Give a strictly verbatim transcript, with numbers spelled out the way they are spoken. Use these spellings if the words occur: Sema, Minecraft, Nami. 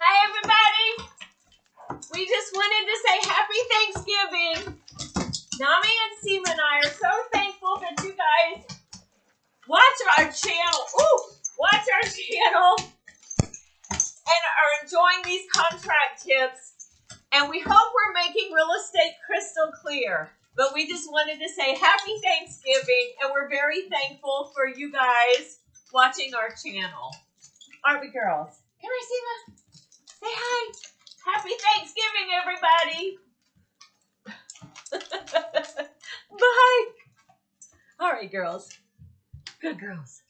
Hi everybody! We just wanted to say Happy Thanksgiving! Nami and Sema and I are so thankful that you guys watch our channel, ooh, watch our channel and are enjoying these contract tips. And we hope we're making real estate crystal clear. But we just wanted to say Happy Thanksgiving, and we're very thankful for you guys watching our channel. Aren't we, girls? Come here, Sema. Say hi. Happy Thanksgiving, everybody. Bye. All right, girls. Good girls.